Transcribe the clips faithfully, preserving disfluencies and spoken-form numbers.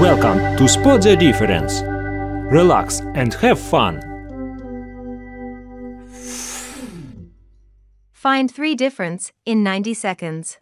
Welcome to Spot the Difference. Relax and have fun. Find three differences in ninety seconds.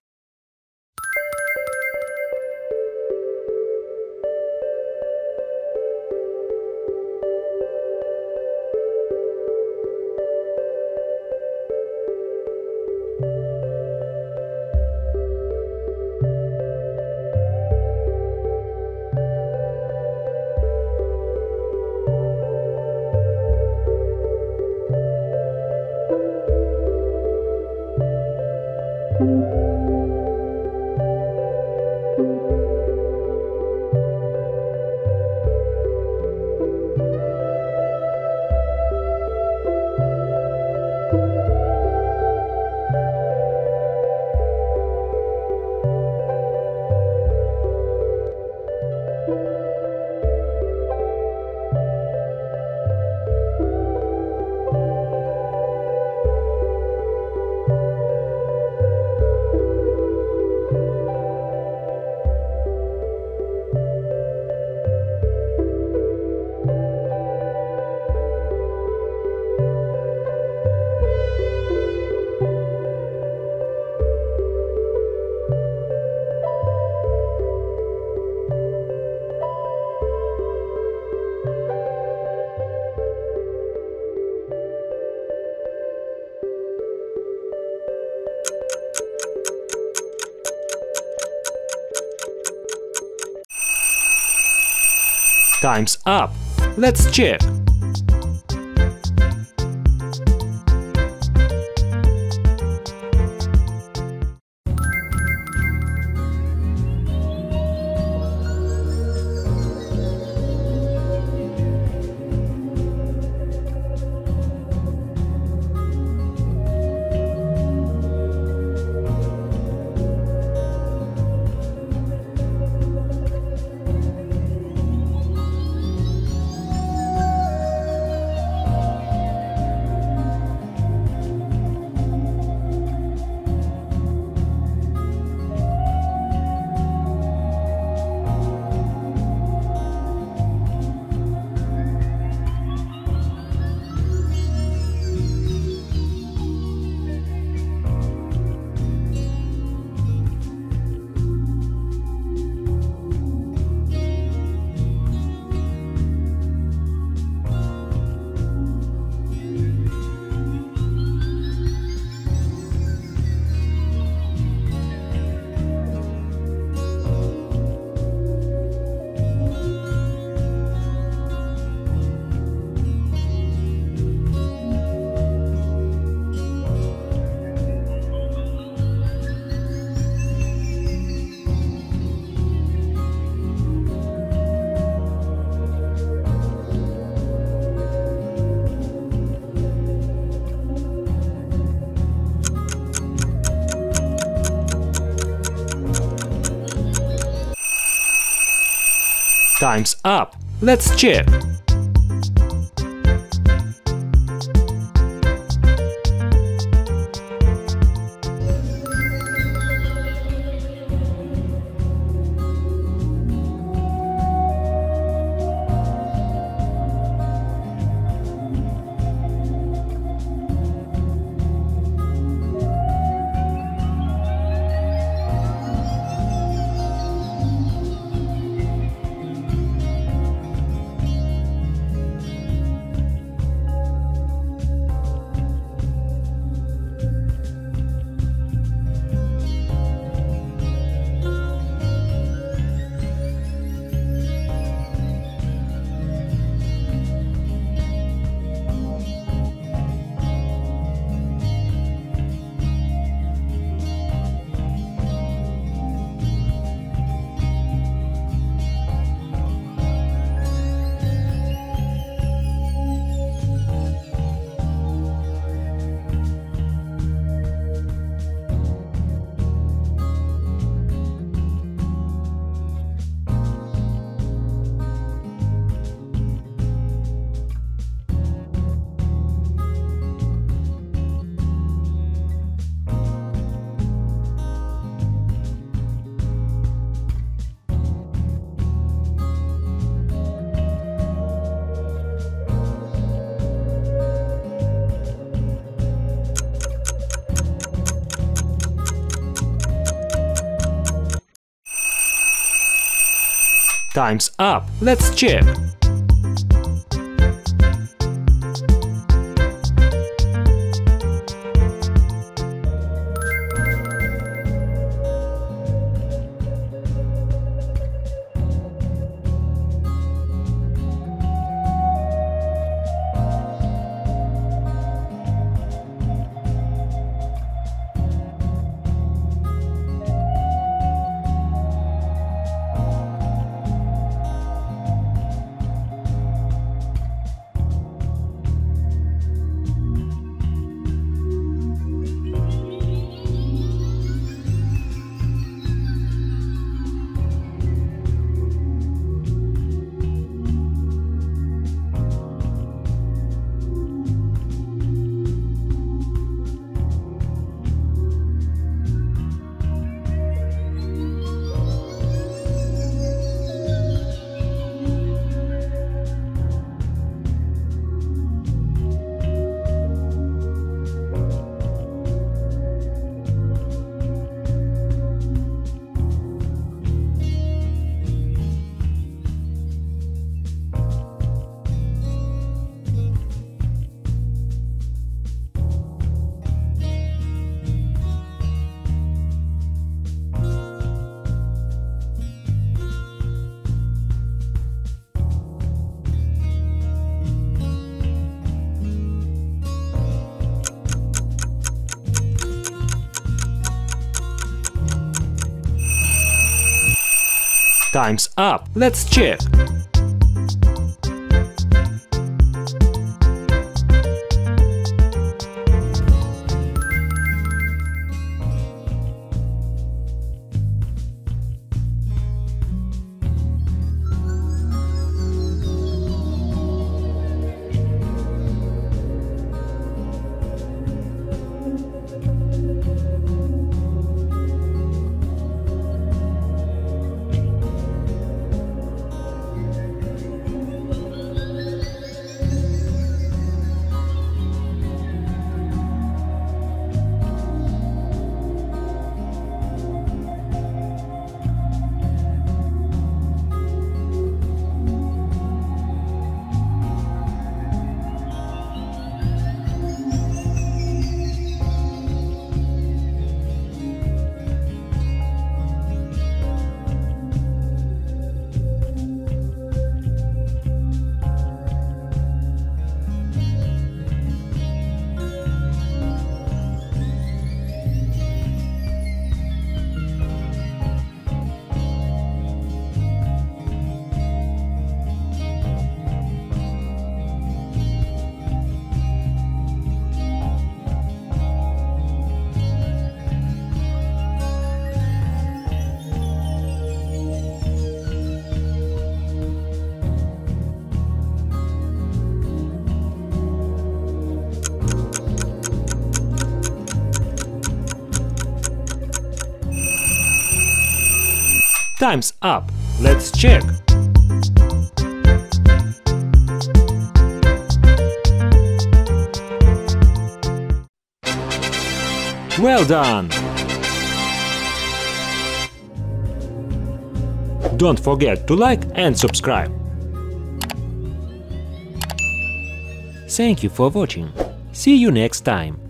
Time's up! Let's check! Time's up! Let's check! Time's up, let's chip! Time's up, let's chip! Time's up, let's check! Well done! Don't forget to like and subscribe! Thank you for watching, see you next time!